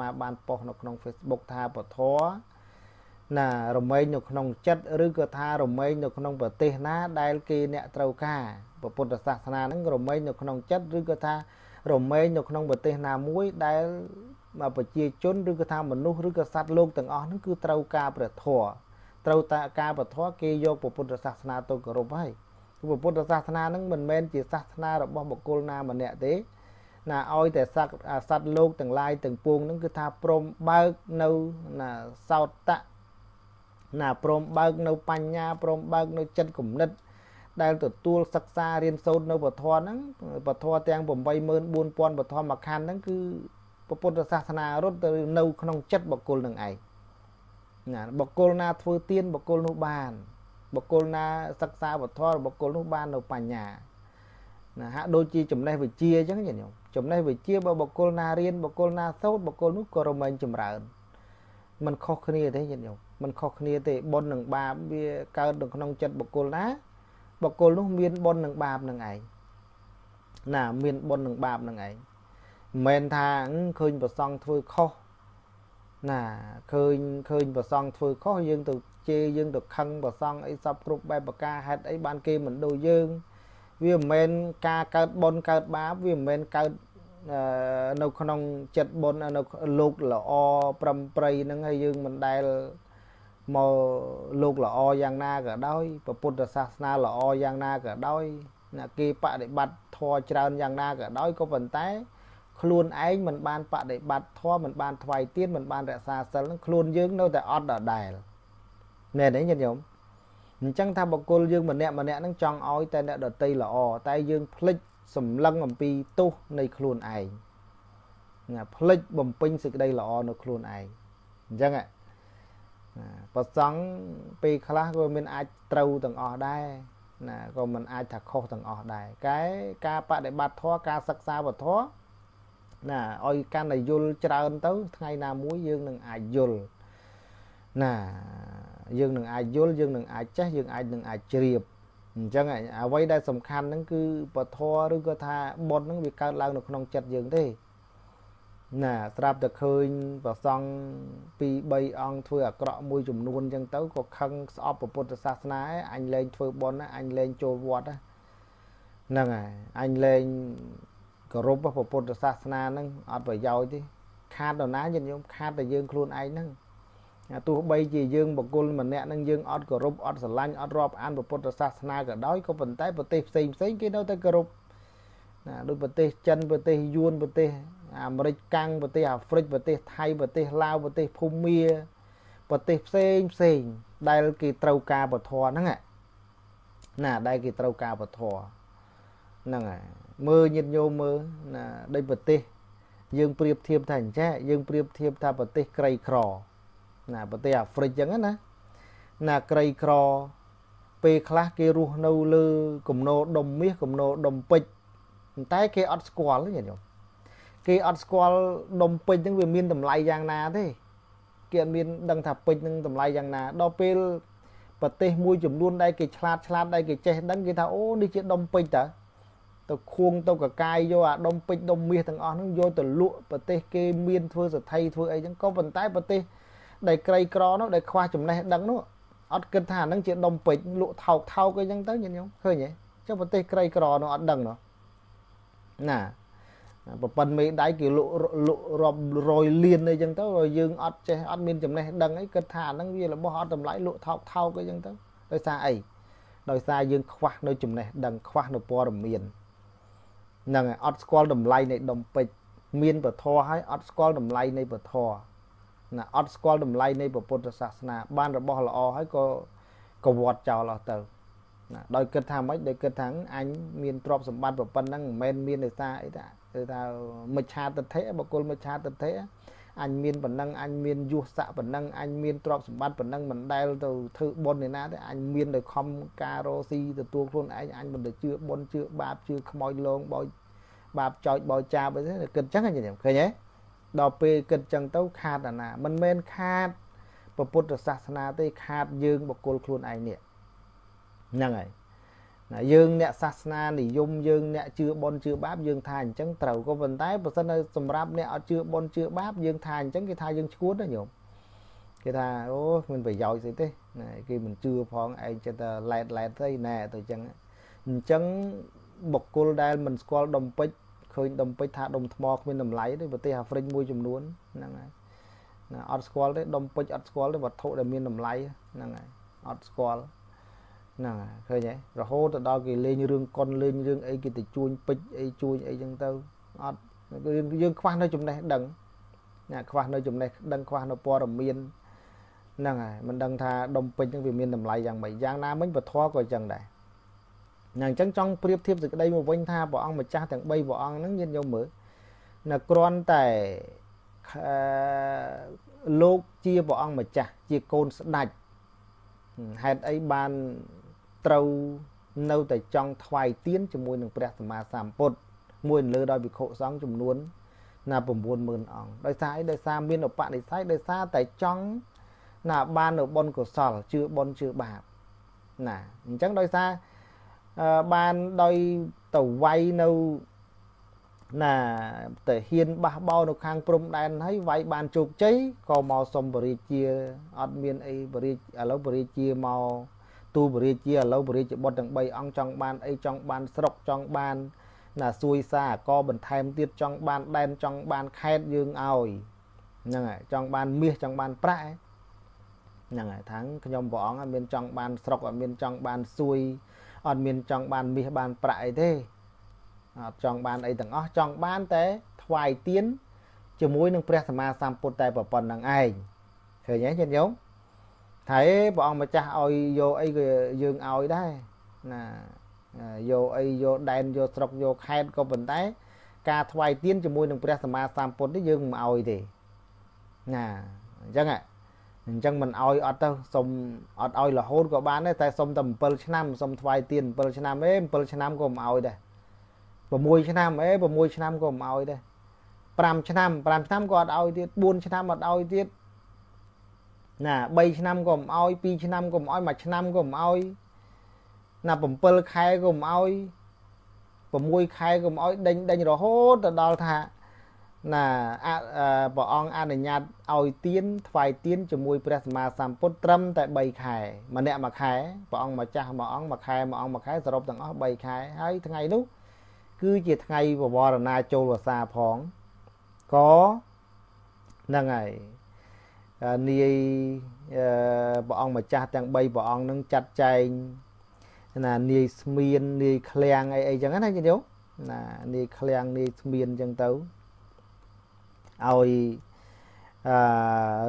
มาบานปอกนกนองเฟซบุ๊กทาปะท้อน่ะรำไมนกนองจัดหรือก็ทารำไมนกนองปะเตหน้าได้กีเนี่ยเต้าข้าปะปนศาสนานั้นรำไมนกนองจัดหรือก็ทารำไมนกนองปะเตหน้ามุ้ยได้มาปะเจี๊ยจนหรือก็ทามนุษย์หรือก็สัตว์โลกต่างอ๋อนั่นคือเต้าข้าปะท้อเต้าตาข้าปะท้อเกยโยปะปนศาสนาตัวกระไรปะปนศาสนานั้นเหมือนเมนจิตศาสนาเราบอกโกลนามันเนี่ยเต้น่ะเอาแต่สัตว์โลกต่างลายต่างปวงนั่นคือทาพรมเบิกเนื้อน่ะสาวตะน่ะพรมเบิกเนื้อปัญญาพรมเบิกเนื้อจันกุมนิดได้ตัวตัวศึกษาเรียนสูตรเนื้อปทอนั่งปทอแตงผมใบเมินบุญปอนปทอมาคันนั่นคือปปนศาสนารถเนื้อขนมจัดบกโกลนั่งไอน่ะบกโกลนาฟื้นเตียนบกโกลนุบานบกโกลนาศึกษาปทอบกโกลนุบานเนื้อปัญญานะฮะโดยจีจุ่มได้ไปเชียร์จังอย่างเดียวจุ่มได้ไปเชียร์บ่โกลนาเรียนบ่โกลนาเศร้าบ่โกลนุกรมมันจุ่มเรามันข้อคณีได้อย่างเดียวมันข้อคณีแต่บนหนึ่งบาปเกิดหนึ่งนองจัดบ่โกลนะบ่โกลนุเมียนบนหนึ่งบาปหนึ่งไอ้น่ะเมียนบนหนึ่งบาปหนึ่งไอ้เมนทางเคยบ่ซองทุยข้อน่ะเคยบ่ซองทุยข้อยังตัวเชียร์ยังตัวคังบ่ซองไอ้สับกรุบใบปากกาหัดไอ้บ้านเกมันดูยังวิมเมนกาเกิดบนเกิดบาปวิมเมนเกิดนกขนมจัดบนนกลูกหล่อปรำปรีนั่งให้ยืนมันได้มอลูกหล่ออย่างน่าก็ได้ประพุทธศาสนาหล่ออย่างน่าก็ได้นักกีปะเด็กบัดทอจราอย่างน่าก็ได้ก็เป็นแต่คลุนไอ้มันบานปะเด็กบัดทอมันบานทวายเตี้ยนมันบานแต่ศาสนาคลุนยืนนู่นแต่อดได้เนี่ยได้ยินยังจังทำบอกกูยืมมันเนี่ยนั่งจองอ้อยแต่เนี่ยเดตีหล่อแต่ยืมพลิกสมลังบัมปีตุในครูนไอเนี่ยพลิกบัมปิงสึกได้หล่อในครูนไอจังอ่ะปัจจังปีคลาสก็มันอาจเต้าต่างอได้นะก็มันอาจถักข้อต่างอได้การปฏิบัติท้อการศึกษาบัดท้อนะอ้อยการในยุลเจริญเต้าไงนามุ้ยยืมหนึ่งอายุลน่ะยังหนึ่งอายุยังหนึ่งอาจจะยังอาจหนึ่งอาจเรียบจังไงเอาไว้ได้สำคัญนั่นคือปทอหรือก็ทาบนนั่นวิการเล่าหนุนองจัดยังได้น่ะสำหรับแต่เคยประซองปีใบอ่างเถื่อกระมวยจุ่มนวลยังเต้าก็คังสอบประพุทธศาสนาอันเลนเถื่อบนนะอันเลนโจวดนะนั่นไงอันเลนกระรบประพุทธศาสนานั่งอัดไปยาวที่คาดเอาหน้ายังยมคาดแต่ยังครูนไอ้นั่งตัวใบจียืงบอกกูมันเนี่ยนั่งยืงอดกรุบอดสลันอดรอบอันประพุทธศาสนาก็ได้ก็เป็นแต่ปฏิเสธสิ่งที่เราแต่กรุบนะโดยปฏิจันปฏิยวนปฏิอเมริกันปฏิอัฟริกปฏิไทยปฏิลาวปฏิภูมิปฏิเสธได้กี่เต้ากาปทอนั่งไงน่ะได้กี่เต้ากาปทอนั่งไงมือยินโยมือน่ะได้ปฏิยืงเปรียบเทียบถ่านแช่ยืงเปรียบเทียบท่าปฏิไกรครอน่ะประเทศฟรีจังงั้นนะน่ะไกรครอเปคลาสเกรูนูลือกลุ่มโนดมเมียกลุ่มโนดมปิดแต่เกออสควอลนี่อย่างเกออสควอลดมปิดยังเป็นมีนต่ำลายยางนาที่เกี่ยนมีนดังถับปิดยังต่ำลายยางนาดอเปประเทศมวยจุ่มล้วนได้เกฉลาดได้เกเจดังเกท่าโอ้นี่เจ้าดมปิดจ้ะตัวควงตัวกระไกโยอะดมปิดดมเมียทั้งอ่อนทั้งโยตัวลุ่ประเทศเกมีนทั่วสัตย์ไทยทั่วไอ้ยังก็เป็นใต้ประเทศได้ไกลกรอเนาะได้ควาจุ่มได้ดังเนาะอดกินทานนั่งเจียดมปิดลุเท่าก็ยังตั้งยังเคยเนี่ยเจ้าปฏิไกลกรอเนาะอดดังเนาะน่ะปันไม่ได้กี่ลุรอบรอยเลียนเลยยังตั้งรอยยืงอดเจอดมีนจุ่มได้ดังไอ้กินทานนั่งวิ่งแล้วบ่อดทำไรลุเท่าก็ยังตั้งโดยซาไอโดยซายืงควาโดยจุ่มได้ดังควาโดยปอดมีนนั่งอดสกอลดมไลในดมปิดมีนปะทอให้อดสกอลดมไลในปะทอน่ะอดสกอลดมไลในประพุทธศาสนาบ้านระบอบละอให้ก็วอดเจ้าละเตอร์น่ะโดยเกิดทำไอ้โดยเกิดทั้งอันมีนตรอบสมบัติประพันธ์นั่งเมนมีนเลยตาไอ้ตามัชชาตเทะบกุลมัชชาตเทะอันมีนปันนั่งอันมีนยุสะปันนั่งอันมีนตรอบสมบัติปันนั่งมันได้ตัวถือบนเลยนะแต่อันมีนโดยคอมคาโรซีตัวคนไอ้อันมันโดยเชื่อบนเชื่อบาปเชื่อขโมยลงบาปจอยบอยจ่าไปเนี่ยเกิดจังอะไรอย่างเคยเนี่ยดอกเปย์เกิดจังเต้าขาดอ่ะนะมันเมนขาดประพุทธศาสนาที่ขาดยืงบอกโกลครูนไอเนี่ยยังไง dương nè sasna thì dùng dương nè chưa bon chưa báp dương thành trắng trầu có vận tái và sân sầm ráp nè chưa bon chưa báp dương thành trắng cái thai dương cuốn đó nhộm cái ta ô mình phải giỏi gì thế này khi mình chưa phong anh cho ta lẹt lẹt đây nè từ trắng trắng bọc cô đây mình coi đồng bích khơi đồng bích thả đồng mọc mình nằm lấy đấy và tê hà phình môi chùm luôn năng này ớt squall đấy đồng bích ớt squall đấy vật thổ để mình nằm lấy năng này ớt squall nè khơi nhé rồi hô từ đó kì lên như rương con lên như rương ấy kì từ chui bịch ấy chui ấy chân tao ớt dương khoan nơi chùm này đằng nè khoan nơi chùm này đằng khoan nó po đồng miên năng này mình đằng thà đồng bích những việc miên nằm lấy rằng bảy giang nam mình vật thua coi chẳng đấy nàng trắng trong priệp thiệp từ đây một vinh tha bỏ ăn mà cha thằng bay bỏ ăn nắng nhiên nhau mới là con tại lô chia bỏ ăn mà cha chia côn đạch hẹn ấy ban trâu nâu tại trong thoại tiến cho môi đường đẹp mà sàm bột môi lơ đôi bị khổ sóng chùm luôn là bổn buồn mờn ỏng đời xa miên ở bạn đời sai đời xa tại trong là ban ở bon của sò chưa bon chưa bạc là trắng đôi xa ban đôi tàu vay nâu là thể hiện ba bao được hàng prom đen thấy vay ban chụp cháy có màu xôm bờ chia admin ấy bờ chia màu tu bờ chia lâu bờ chia bọt đằng bay ông trong ban ấy trong ban sọc trong ban là xuôi xa co bẩn thêm tiết trong ban đen trong ban khen dương oi như này trong ban mía trong ban prạ như này tháng nhom võ ở bên trong ban sọc ở bên trong ban xuôi ẩn miền trong bàn mi bàn phải thế trong bàn ấy tầng trong bàn thế thoại tiến chiều mũi nâng press mà sam put tay vào phần đằng ai khởi nhé trên giống thấy bọn mà cha oi vô ấy dương oi đấy là vô ấy vô đen vô sọc vô khen có vận tái ca thoại tiến chiều mũi nâng press mà sam put đấy dương mà oi thì nè chẳng ạ chẳng mình oi ở đâu xong ở oi là hôn của bạn đấy tại xong tầm Perchnam xong thoại tiền Perchnam ấy Perchnam của oi đây và môi Chnam ấy và môi Chnam của oi đây Pram Chnam của oi tiết buôn Chnam ở oi tiết nè bay Chnam của oi pi Chnam của oi mà Chnam của oi là bẩm Perl khai của oi và môi khai của oi đánh đánh rồi hốt rồi đào thà là bỏ ông ăn ở nhà oi tiến thoại tiến cho môi plasma sam put trâm tại bầy khai mà nè mà khai bỏ ông mà cha mà ông mà khai rồi đọc thằng bầy khai hay thằng ngày lúc cứ chỉ ngày và bò là na châu và xa phóng có là ngày ni bỏ ông mà cha thằng bay bỏ ông nâng chặt chay là ni miên ni khleang ấy chẳng hạn như nếu là ni khleang ni miên chẳng tấu oi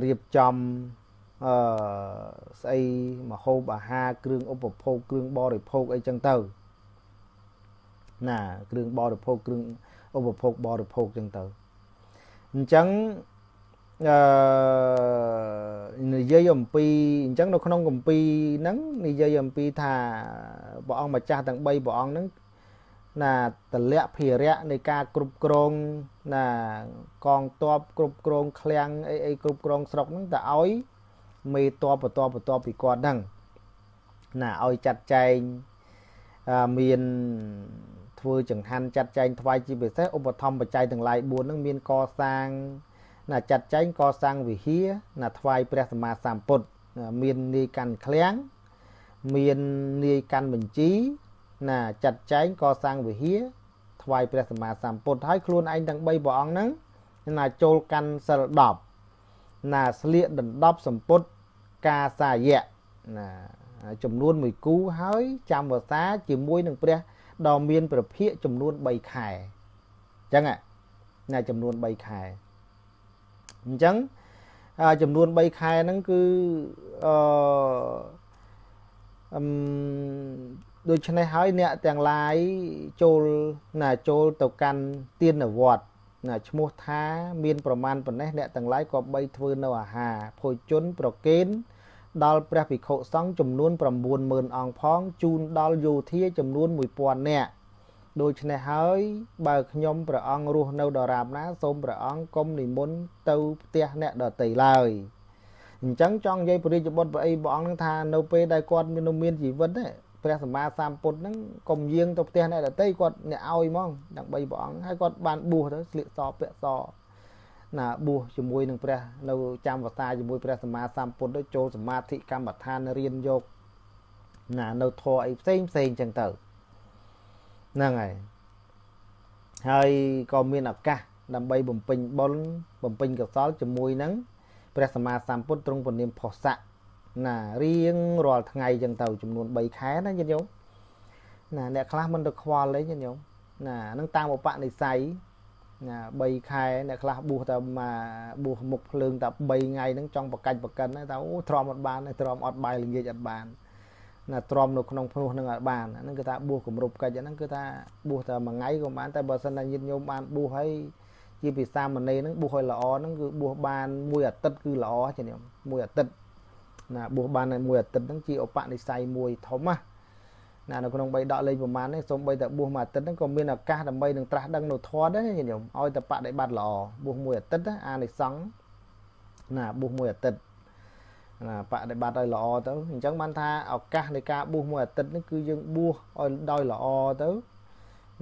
riệp chom xây mà hô bà ha kương ốp bột phô kương bo rồi phô ấy chân tờ nè kương bo rồi phô kương ốp bột phô bo rồi phô chân tờ chẳng dây dầm pi chẳng đâu không gồm pi nắng đi dây dầm pi thà bọn mà cha thằng bay bọn nắng là tận lẽ phía rẽ này ca cụp krong là con to cụp krong khang ấy cụp krong sọc nó ta ói mì to bị con đằng là ói chặt chay miền thưa chẳng han chặt chay thoại chỉ biết thế ông bà thom bà chay từng lại buồn nó miền co sang là chặt chay co sang vì hía là thoại presma sam put miền ni can khang miền ni can bình trí là chặt cháy co sang về hía thoại presma sam put thái luôn anh đang bay bỏ ông nắng là châu căn sợ đọc là sliện đần đọc sầm put ca xa dẹ là chùm luôn mùi cú hới chăm vào xá chỉ muối đằng pre đò miên bờ phía chùm luôn bầy khải chẳng ạ là chùm luôn bầy khải chẳng chùm luôn bầy khải nó cứ đôi chân này hỏi nè tàng lái chôn là chôn tàu căn tiên ở vọt là mua thá miên proman phần này nè tàng lái có bay thưa nào hà phôi chốn pro kiến đo ra bị khổ sống chùm luôn bầm buồn mờn ong phong chun đo dù thia chùm luôn mùi buồn nè đôi chân này hỏi bà nhóm pro ong ruột nâu đỏ rạp ná xôm pro ong công thì muốn tàu tia nè đỏ tẩy lời chẳng trong dây bơi cho bọn bọn ấy bọn thà nâu pe đại quan miên chỉ vấn đấy พระสมมาสามปุตนั้นกลมเยียงตบเตียนได้แต่เต้กอดเนี่ยเอาอีมองดังใบบ้องให้กอดบานบัวเถอะเลี้ยซอเปะซอน่ะบัวจุ่มมวยหนึ่งพระเราจำวัตตาจุ่มมวยพระสมมาสามปุตได้โจสมาธิกรรมบัตรทานเรียนโยกน่ะเราทอไอ้เซ็งจังเต๋อนั่งไงให้ก็มีหนักกะดังใบบุ๋มปิงบอลบุ๋มปิงกับซอจุ่มมวยนั้นพระสมมาสามปุตตรงปนเนียมพอสะน่ะเรียงรอทั้งไงจังเต่าจำนวนใบแค่นั้นยันยงน่ะเนี่ยคลาสมันตะควาเลยยันยงน่ะนั่งตามอุปะในใสน่ะใบแค่เนี่ยคลาสบูแต่มาบูหมกเพลิงแต่ใบไงนั่งจ้องประกันนะเต่าทรอมอดบานนะทรอมอดใบหรือเยียดบานน่ะทรอมนกนองพนุนอดบานนั่นคือตาบูกลุ่มรูปกันอย่างนั้นคือตาบูแต่มาไงก็มันแต่บางส่วนยันยงบานบูให้ยี่ปีสามมันในนั่งบูให้ละอ้อนั่งคือบูบานมวยอัดตึ๊ดคือละอ้อยันยงมวยอัดตึ๊ดน่ะบัวบานในมวยติดตั้งจีอปะในใส่มวยทอมะน่ะเราคนองใบดอกเลยประมาณนี้สมใบแต่บัวมาติดตั้งก็มีนักกาดำใบหนึ่งตราดังหนุทอได้เนี่ยอย่างเดียวอ้อยแต่ปะได้บาดหล่อบัวมวยติดอ่ะในสังน่ะบัวมวยติดน่ะปะได้บาดได้หล่อเต้าจังมันท่าออกกาในกาบัวมวยติดนั่นคือยังบัวอ้อยดอยหล่อเต้า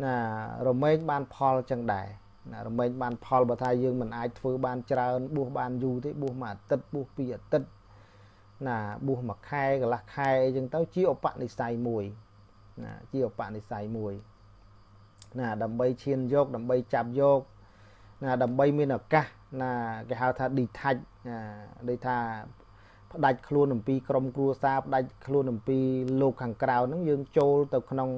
น่ะเราไม่บานพอลจังได้น่ะเราไม่บานพอลบัตรยังมันไอ้ฟื้นบานเจริญบัวบานอยู่ที่บัวมาติดบัวปีติดน่ะบูหมักไข่กับลักไข่ยังเต้าจีอปะในใส่มวยน่ะจีอปะในใส่มวยน่ะดำใบเชียนโยกดำใบจับโยกน่ะดำใบมีหนักกะน่ะแกหาท่าดีทัดน่ะได้ท่าได้ครัวหนึ่งปีกรมครัวซาได้ครัวหนึ่งปีลูกขังกราวนั่งยืนโจลตะขนม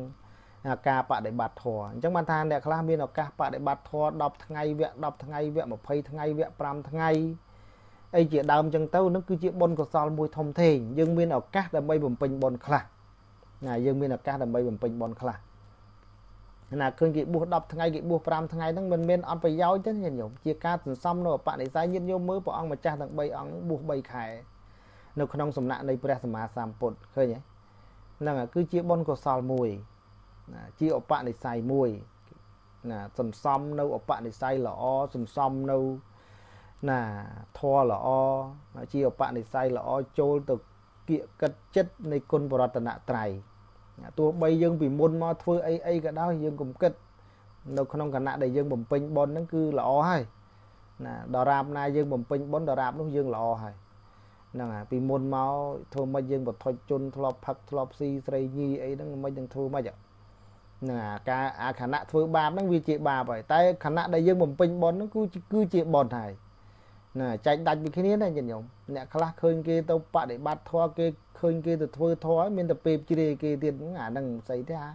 กาปะได้บาดทอจังมันทานเนี่ยคลามีหนักกะปะได้บาดทอดอบทั้งไงเวะดอบทั้งไงเวะมาเพย์ทั้งไงเวะปรำทั้งไงไอ้เจี๋ยดำจังเต้านั่นคือเจี๋ยบนก็ซอลมวยทอมเทงยังมีออกกาดำใบบ่มเป็นบนคลาน่ะยังมีออกกาดำใบบ่มเป็นบนคลาน่ะคืนกี่บัวดับทั้งไงกี่บัวปรามทั้งไงนั่นมันเป็นอันไปย้อยจังอย่างอย่างเจี๋ยกาถึงซ้ำเนาะปะในสายยืนโยมมือปะอังมาจ้าทั้งใบอังบัวใบไข่นกขนมสมณะในพระสมาสามปดเคยไหมนั่นอ่ะคือเจี๋ยบนก็ซอลมวยน่ะเจี๋ยออกปะในสายมวยน่ะถึงซ้ำเนาะออกปะในสายหล่อถึงซ้ำเนาะน่ะทอหล่อเจียวปะในไซหล่อโจลตกเกี่ยกัดเจ็ดในคนปรัตนาไตรตัวใบยังปีมุนมาเฟื่อไอก็ได้ยังกลมกัดเราขนมกันน่ะได้ยังบ่มเป็นบอลนั่นคือหล่อให้น่ะดารามนายยังบ่มเป็นบอลดารามนั่นยังหล่อให้นั่นไงปีมุนมาเธอมายังแบบทอยจนทลอบผักทลอบซีไตรยีไอนั่นมายังเธอมาจากน่ะการขณะเฟื่อบาปนั่นวิจิบาปไปแต่ขณะได้ยังบ่มเป็นบอลนั่นคือเจียบอลไทยน่ะใจดันไปแค่นี้นะยันยงเนี่ยคลาสเคยเกี่ยวตัวปะได้บัดทอเกี่ยวเคยเกี่ยวตัวทวยทอยมีแต่เปรียบจีเรเกี่ยวเตี้ยงานดังใส่ที่ฮะ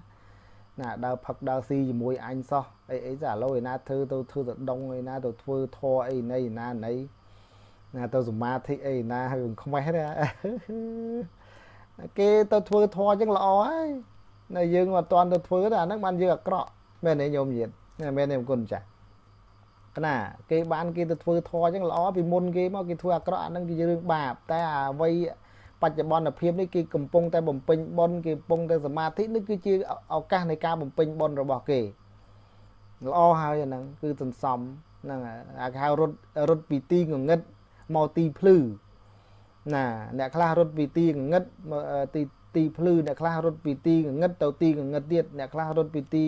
น่ะดาวพักดาวซีมวยอันซอไอ้จ่าเราไอ้น่าเธอตัวดงไอ้น่าตัวทวยทอยไอ้ในน่าไหนน่ะตัวสมาธิไอ้น่าเขาไม่ให้นะเกี่ยวตัวทวยทอยจังหล่อไอ้ในยืนว่าตอนตัวทวยน่ะนักมันยืนกระแม่ในยมเย็นแม่ในคนจ่าน่ะเกี่ยบ้านเกี่ยตัวเฟือทอจังล้อปีมุนเกี่ยมาเกี่ยทัวกระนั่งเกี่ยเรื่องบาปแต่วัยปัจจุบันเพียบนี่เกี่ยกำปงแต่บ่มเป็นบอลเกี่ยปงแต่สมาธินี่คือเกี่ยเอาการในการบ่มเป็นบอลระบอกเกี่ยล้อหายนั่งคือต้นซ้ำนั่งหายรถปีตีงเงิดมอตีพลื้อน่ะเนี่ยคลาสรถปีตีงเงิดตีพลื้อเนี่ยคลาสรถปีตีงเงิดเต่าตีงเงิดเดียดเนี่ยคลาสรถปีตี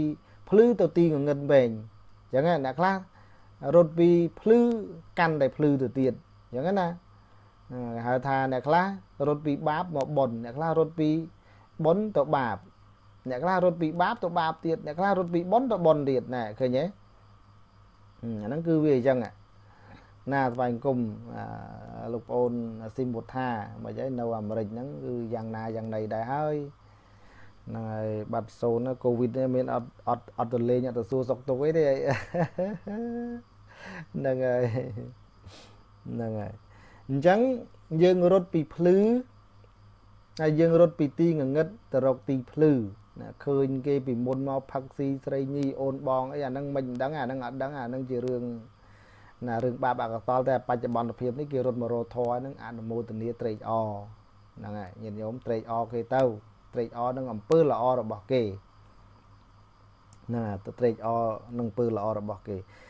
พลื้อเต่าตีงเงิดเบ่งอย่างเงี้ยเนี่ยคลาสรถปีพลื้อกันได้พลื้อตัวเตียนอย่างนั้นนะหาทานเนี่ยคลาสรถปีบาปมาบ่นเนี่ยคลาสรถปีบ่นตัวบาปเนี่ยคลาสรถปีบาปตัวบาปเตียนเนี่ยคลาสรถปีบ่นตัวบ่นเตียนน่ะเคยเนี้ยนั่นคือวิจังอ่ะน่าไปกลุ่มลูกโอนซิมบทท่ามาใช้นวมริงนั่นคืออย่างนาอย่างใดได้ให้นายบัดโซนโควิดเนี่ยมันอัดตัวเลยเนี่ยตัวสู้สกตัวไว้ได้นั่งไงจังยังรถปีพลื้อยังรถปีตีเงิดแต่รถตีพลื้อเคยเกยปีมนมาพักซีไตรยีโอนบองไอ้นั่งมันดังอ่ะนั่งจีเรื่องน่ะเรื่องบาปกับตอนแต่ปัจจุบันเพียบนี่เกยรถมารอทอนั่งอ่านโมตันเนียเตรออนั่งไงเห็นโยมเตรออเกยเต้าเตรอนั่งอำเภอละอระบอกเกน่ะเตรอนั่งอำเภอละอระบอกเก